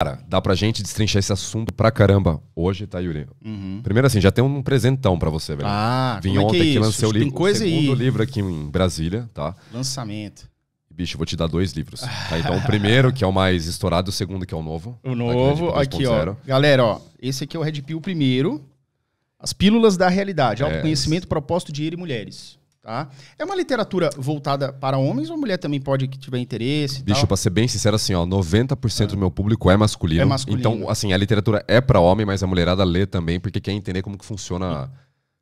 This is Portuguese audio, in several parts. Cara, dá pra gente destrinchar esse assunto pra caramba hoje, tá, Yuri? Uhum. Primeiro assim, já tem um presentão pra você, velho. Ah, vim ontem que lancei o livro, o segundo livro aqui em Brasília, tá? Lançamento. Bicho, vou te dar 2 livros. Tá? Então o primeiro, que é o mais estourado, o segundo, que é o novo. O novo, tá, aqui, ó. Galera, ó, esse aqui é o Red Pill primeiro. As Pílulas da Realidade, Autoconhecimento, Propósito, Dinheiro e Mulheres. Tá? É uma literatura voltada para homens ou mulher também pode que tiver interesse? Bicho, para ser bem sincero, assim, ó, 90% do meu público é masculino. Então, assim, a literatura é para homem, mas a mulherada lê também, porque quer entender como que funciona,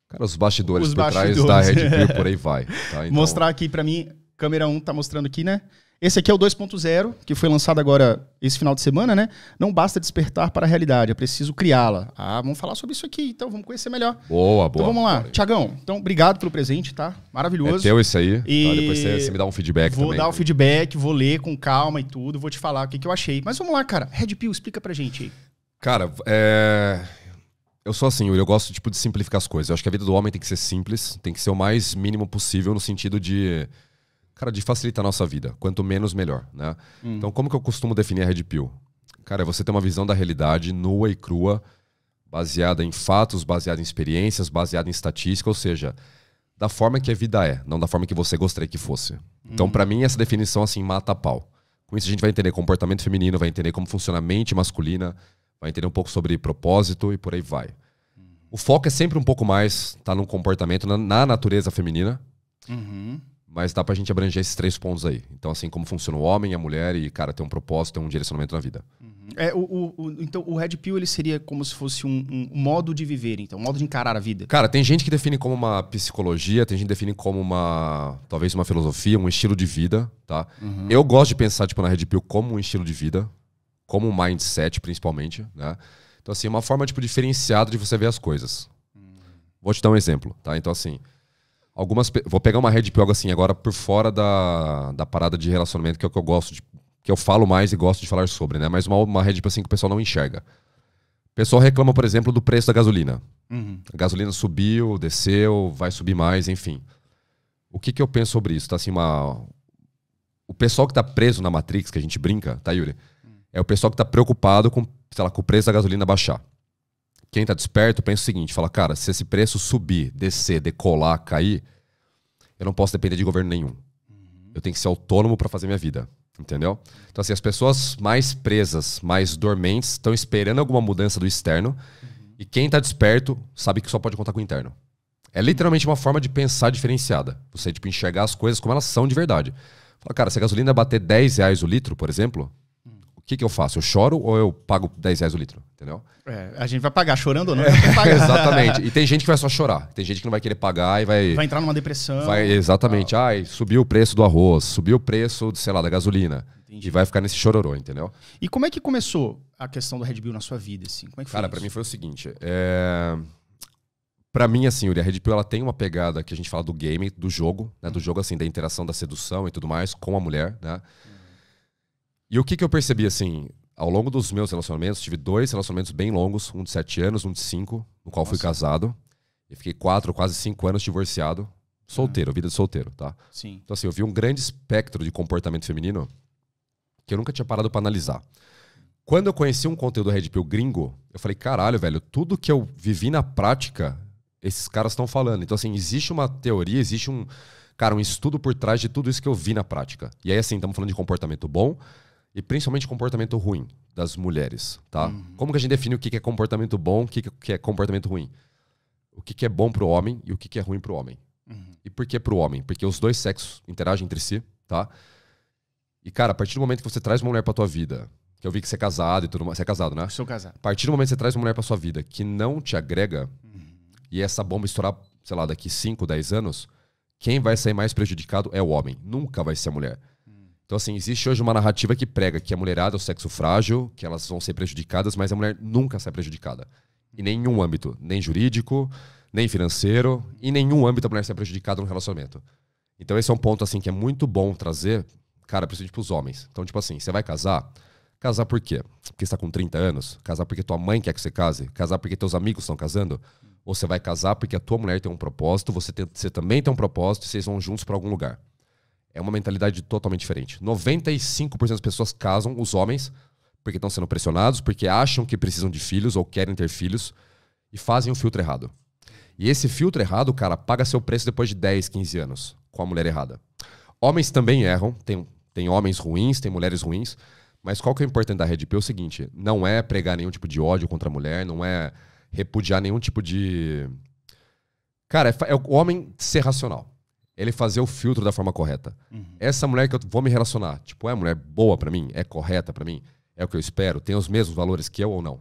cara, os bastidores por trás da Red Pill, por aí vai. Tá? Então... Mostrar aqui para mim, câmera 1 tá mostrando aqui, né? Esse aqui é o 2.0, que foi lançado agora esse final de semana, né? Não basta despertar para a realidade, é preciso criá-la. Ah, vamos falar sobre isso aqui, então vamos conhecer melhor. Boa, boa. Então vamos lá. Tiagão, então obrigado pelo presente, tá? Maravilhoso. É teu isso aí. E... Tá, depois você me dá um feedback também. Vou dar o feedback, vou ler com calma e tudo, vou te falar o que, que eu achei. Mas vamos lá, cara. Red Pill, explica pra gente aí. Cara, eu sou assim, Yuri, eu gosto tipo, de simplificar as coisas. Eu acho que a vida do homem tem que ser simples, tem que ser o mais mínimo possível no sentido de... Cara, de facilitar a nossa vida. Quanto menos, melhor, né? Então, como que eu costumo definir a Red Pill? Cara, é você ter uma visão da realidade nua e crua, baseada em fatos, baseada em experiências, baseada em estatística, ou seja, da forma que a vida é, não da forma que você gostaria que fosse. Então, pra mim, essa definição, assim, mata a pau. Com isso, a gente vai entender comportamento feminino, vai entender como funciona a mente masculina, vai entender um pouco sobre propósito e por aí vai. O foco é sempre um pouco mais, tá, no comportamento, na natureza feminina. Mas dá pra gente abranger esses 3 pontos aí. Então, assim, como funciona o homem, a mulher e, cara, ter um propósito, ter um direcionamento na vida. Então, o Red Pill, ele seria como se fosse um modo de viver, então, um modo de encarar a vida. Cara, tem gente que define como uma psicologia, tem gente que define como uma, talvez, uma filosofia, um estilo de vida, tá? Eu gosto de pensar, tipo, na Red Pill como um estilo de vida, como um mindset, principalmente, né? Então, assim, uma forma, tipo, diferenciada de você ver as coisas. Vou te dar um exemplo, tá? Então, assim... Vou pegar uma Red Pill assim agora por fora da parada de relacionamento, que é o que eu gosto de... Que eu falo mais e gosto de falar sobre, né? Mas uma Red Pill assim que o pessoal não enxerga. O pessoal reclama, por exemplo, do preço da gasolina. A gasolina subiu, desceu, vai subir mais, enfim. O que eu penso sobre isso? Tá, assim, o pessoal que tá preso na Matrix, que a gente brinca, tá, Yuri? É o pessoal que tá preocupado com, sei lá, com o preço da gasolina baixar. Quem tá desperto pensa o seguinte, fala, cara, se esse preço subir, descer, decolar, cair, eu não posso depender de governo nenhum. Eu tenho que ser autônomo para fazer minha vida, entendeu? Então, assim, as pessoas mais presas, mais dormentes, estão esperando alguma mudança do externo e quem tá desperto sabe que só pode contar com o interno. É literalmente uma forma de pensar diferenciada. Você, tipo, enxergar as coisas como elas são de verdade. Fala, cara, se a gasolina bater 10 reais o litro, por exemplo... O que eu faço? Eu choro ou eu pago 10 reais o litro? Entendeu? A gente vai pagar chorando ou não? Exatamente. E tem gente que vai só chorar. Tem gente que não vai querer pagar e vai... Vai entrar numa depressão. Exatamente. Ai, subiu o preço do arroz, subiu o preço, sei lá, da gasolina. Entendi. E vai ficar nesse chororô, entendeu? E como é que começou a questão do Red Pill na sua vida, assim? Como é que foi? Cara, pra mim foi o seguinte. Pra mim, assim, Yuri, a Red Pill, ela tem uma pegada que a gente fala do game, do jogo, né? Do jogo, assim, da interação, da sedução e tudo mais com a mulher, né? E o que eu percebi, assim, ao longo dos meus relacionamentos, tive 2 relacionamentos bem longos, um de 7 anos, um de 5, no qual fui casado. E fiquei 4, quase 5 anos divorciado, solteiro, vida de solteiro, tá? Sim. Então, assim, eu vi um grande espectro de comportamento feminino que eu nunca tinha parado pra analisar. Quando eu conheci um conteúdo Red Pill gringo, eu falei, caralho, velho, tudo que eu vivi na prática, esses caras estão falando. Então, assim, existe uma teoria, existe um, cara, um estudo por trás de tudo isso que eu vi na prática. E aí, assim, estamos falando de comportamento bom, e principalmente comportamento ruim das mulheres, tá? Como que a gente define o que é comportamento bom, o que é comportamento ruim? O que é bom pro homem e o que é ruim pro homem. E por que pro homem? Porque os 2 sexos interagem entre si, tá? E, cara, a partir do momento que você traz uma mulher pra tua vida, que eu vi que você é casado e tudo mais... Você é casado, né? Sou casado. A partir do momento que você traz uma mulher pra sua vida que não te agrega, e essa bomba estourar, sei lá, daqui 5, 10 anos, quem vai sair mais prejudicado é o homem. Nunca vai ser a mulher. Então, assim, existe hoje uma narrativa que prega que a mulherada é o sexo frágil, que elas vão ser prejudicadas, mas a mulher nunca sai prejudicada. Em nenhum âmbito. Nem jurídico, nem financeiro. Em nenhum âmbito a mulher sai prejudicada no relacionamento. Então, esse é um ponto, assim, que é muito bom trazer, cara, principalmente pros homens. Então, tipo assim, você vai casar? Casar por quê? Porque você tá com 30 anos? Casar porque tua mãe quer que você case? Casar porque teus amigos estão casando? Ou você vai casar porque a tua mulher tem um propósito, você também tem um propósito e vocês vão juntos pra algum lugar? É uma mentalidade totalmente diferente. 95% das pessoas casam, os homens, porque estão sendo pressionados, porque acham que precisam de filhos ou querem ter filhos e fazem o filtro errado. E esse filtro errado, cara, paga seu preço depois de 10, 15 anos com a mulher errada. Homens também erram, tem homens ruins, tem mulheres ruins, mas qual que é o importante da Red Pill é o seguinte, não é pregar nenhum tipo de ódio contra a mulher, não é repudiar nenhum tipo de... Cara, é o homem ser racional. Ele fazer o filtro da forma correta. Uhum. Essa mulher que eu vou me relacionar, tipo, é uma mulher boa pra mim? É correta pra mim? É o que eu espero? Tem os mesmos valores que eu ou não?